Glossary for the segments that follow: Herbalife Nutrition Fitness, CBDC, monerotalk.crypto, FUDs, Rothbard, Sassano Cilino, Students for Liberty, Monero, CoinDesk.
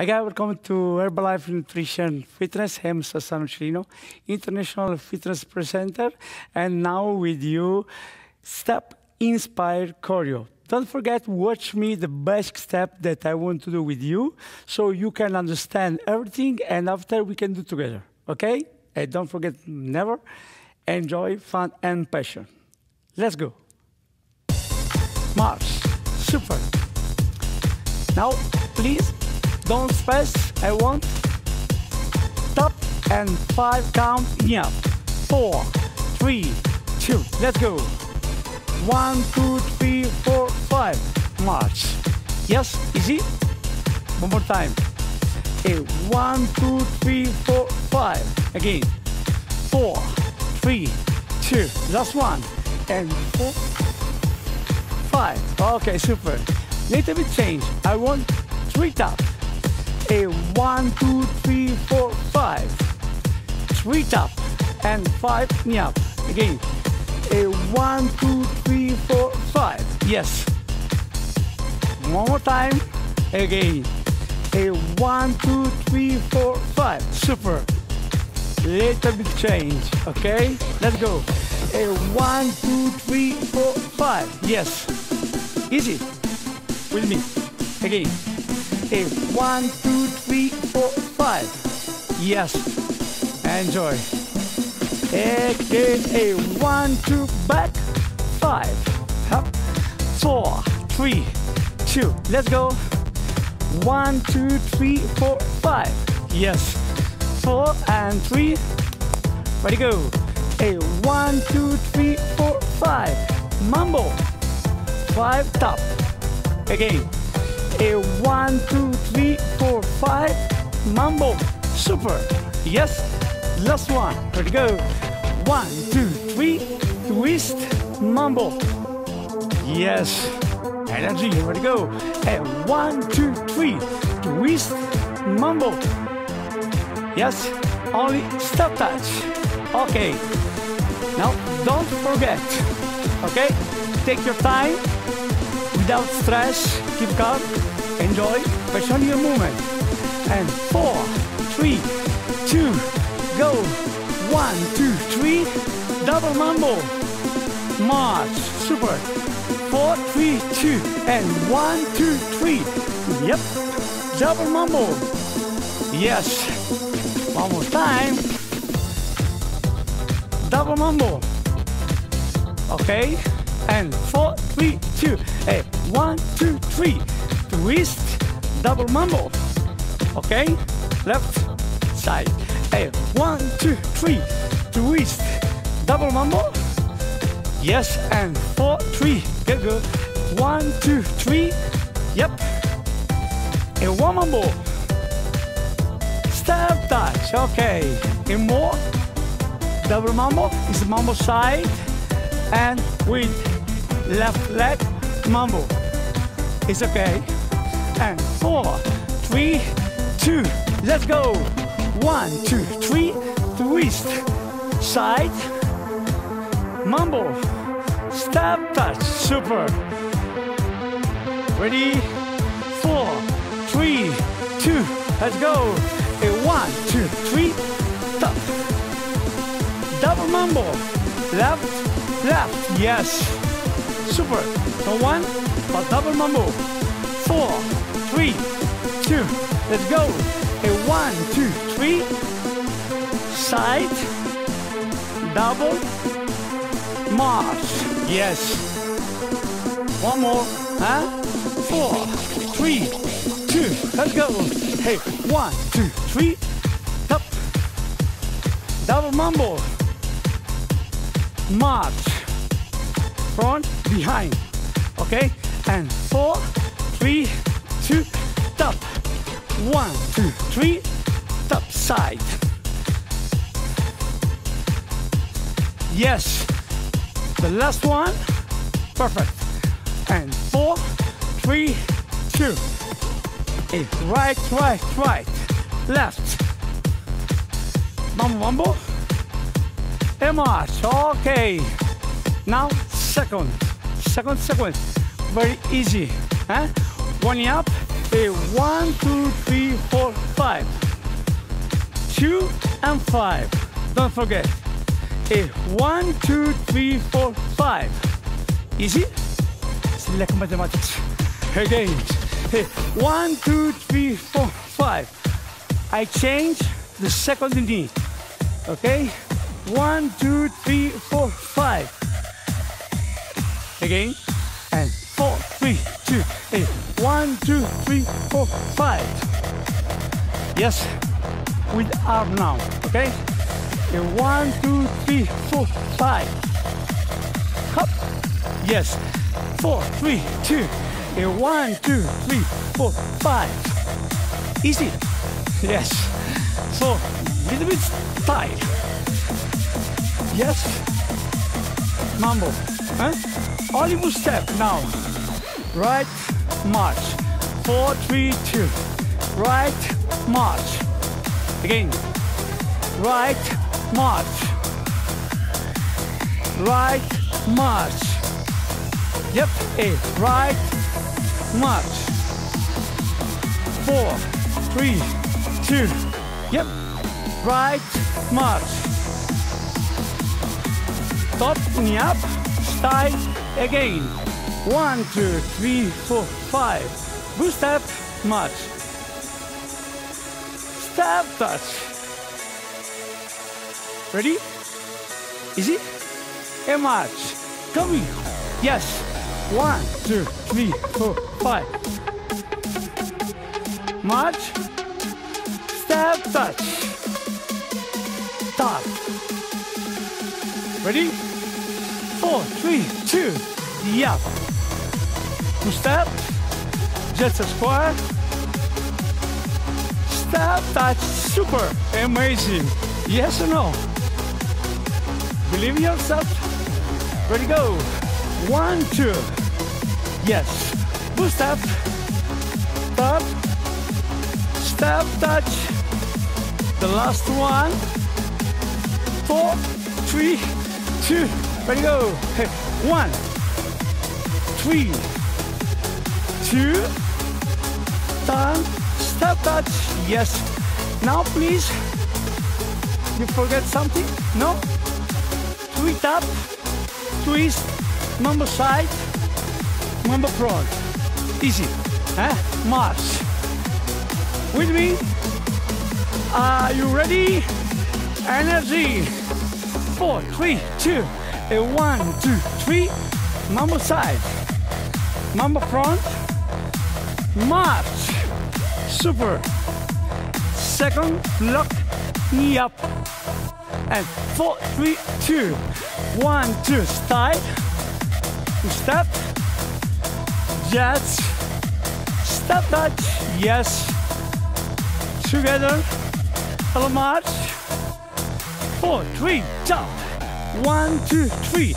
Hi guys, welcome to Herbalife Nutrition Fitness. I'm Sassano Cilino, international fitness presenter, and now with you, Step Inspire Choreo. Don't forget, watch me the best step that I want to do with you, so you can understand everything, and after we can do together, okay? And don't forget, never enjoy fun and passion. Let's go. March, super. Now, please, don't stress, I want top and five count knee up. 4, 3, 2, let's go. 1, 2, 3, 4, 5, march. Yes, easy. One more time. Okay, 1, 2, 3, 4, 5. Again. 4, 3, 2. Last one. And 4, 5. Okay, super. Little bit change. I want 3 taps. 1, 2, 3, 4, 5. 3 tap and 5 knee up. Again. 1, 2, 3, 4, 5. Yes. One more time. Again. 1, 2, 3, 4, 5. Super. Little bit change. Okay. Let's go. 1, 2, 3, 4, 5. Yes. Easy. With me. Again. 1, 2, 3, 4, 5. Yes. Enjoy. Again. 1, 2, back. 5. Up. 4, 3, 2. Let's go. 1, 2, 3, 4, 5. Yes. 4 and 3. Ready go. 1, 2, 3, 4, 5. Mambo. 5 top. Again. 1, 2, 3, 4, 5. Mambo. Super. Yes. Last one. Here we go. 1, 2, 3. Twist. Mambo. Yes. Energy. Here we go. 1, 2, 3. Twist. Mambo. Yes. Only step touch. Okay. Now, don't forget. Okay? Take your time. Without stress, keep calm, enjoy, passion your movement. And 4, 3, 2, go. 1, 2, 3, double mambo. March, super. 4, 3, 2, and 1, 2, 3. Yep, double mambo. Yes. One more time. Double mambo. Okay. And 4, 3, 2. 1, 2, 3. Twist. Double mambo. Okay. Left side. 1, 2, 3. Twist. Double mambo. Yes. And 4, 3. Good, good. 1, 2, 3. Yep. And one mambo. Step touch. Okay. And more. Double mambo is mambo side. And with left leg, mambo. It's okay. And 4, 3, 2. Let's go. 1, 2, 3. Twist. Side. Mambo. Step touch. Super. Ready? 4, 3, 2. Let's go. 1, 2, 3. Stop. Double mambo. Left. Left, yes. Super. No one, but double mambo. 4, 3, 2. Let's go. 1, 2, 3. Side. Double. March. Yes. One more. 4, 3, 2. Let's go. 1, 2, 3. Up. Double mambo. March, front, behind, okay? And 4, 3, 2, top. 1, 2, 3, top side. Yes, the last one, perfect. And 4, 3, 2. Right, left. Mambo, mambo. And march, okay. Now, second sequence. Very easy. One up, 1, 2, 3, 4. 2 and 5. Don't forget. 1, 2, 3, 4, 5. Easy? It's like mathematics. Again. 1, 2, 3, 4, 5. I change the second knee. Okay? 1, 2, 3, 4, 5. Again. And 4, 3, 2, 8. 1, 2, 3, 4, 5. Yes. With arm now. Okay? 1, 2, 3, 4, 5. Hop. Yes. 4, 3, 2. 1, 2, 3, 4, 5. Easy. Yes. So a little bit tight. Yes. Mambo. Huh? Only move step now. Right march. 4, 3, 2. Right march. Again. Right march. Right march. Yep. A right march. 4, 3, 2. Yep. Right march. Top knee up. Style again. 1, 2, 3, 4, 5. Boost step march. Step touch. Ready? Easy? A march. Coming. Yes. 1, 2, 3, 4, 5. March. Step touch. Stop. Ready? 4, 3, 2. Yup. Two step. Just a square. Step touch. Super. Amazing. Yes or no? Believe in yourself. Ready, go. 1, 2. Yes. Boost up. Stop. Step touch. The last one. 4, 3, 2. Ready, go. 1, 3, 2. Turn. Step touch. Yes. Now, please. You forget something? No? Twist up, twist, mambo side, mambo front. Easy, huh? March. With me. Are you ready? Energy. 4, 3, 2. 1, 2, 3. Mambo side, mambo front. March. Super. Second lock, knee up. And 4, 3, 2. 1, 2, style. Step. Jets. Step touch. Yes. Together. Hello march. 4, 3, jump. 1, 2, 3.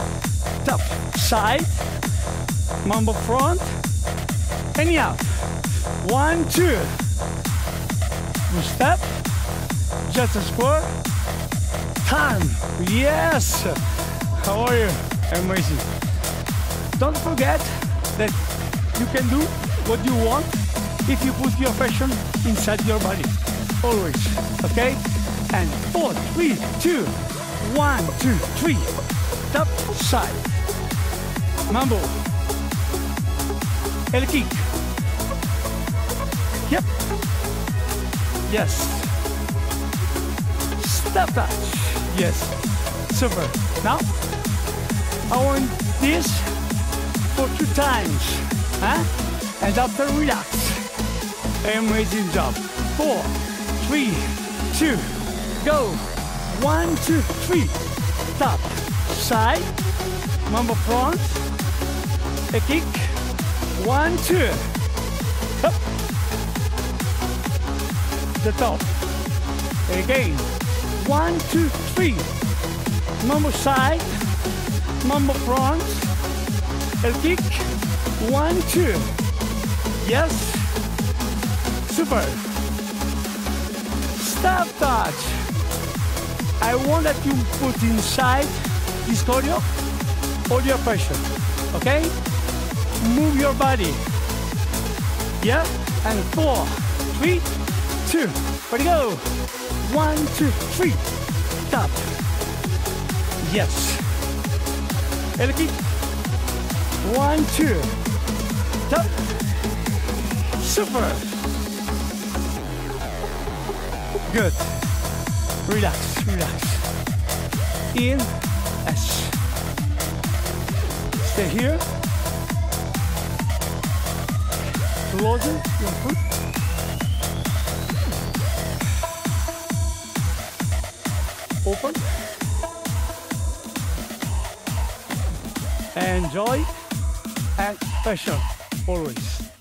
Jump. Side. Mambo front. And up. 1, 2. Step. Just a square. Time. Yes. How are you? Amazing. Don't forget that you can do what you want if you put your passion inside your body. Always. Okay? And 4, 3, 2. 1, 2, 3. Top side. Mambo. El kick. Yep. Yes. Step touch. Yes. Super. Now, I want this for 2 times. Huh? And after, relax. Amazing job. 4, 3, 2. Go. 1, 2, 3. Top. Side. Mambo front. A kick. 1, 2. Up. The top. Again. 1, 2, 3. Mambo side, mambo front, el kick. 1, 2. Yes. Super. Step touch. I want that you put inside this cardio all your pressure. Okay? Move your body. Yeah? And 4, 3, 2. two, ready, go. 1, 2, 3, tap. Yes. El kick. 1, 2, tap. Super. Good. Relax, relax. In, S. Stay here. Close your foot. Open. Enjoy and pressure always.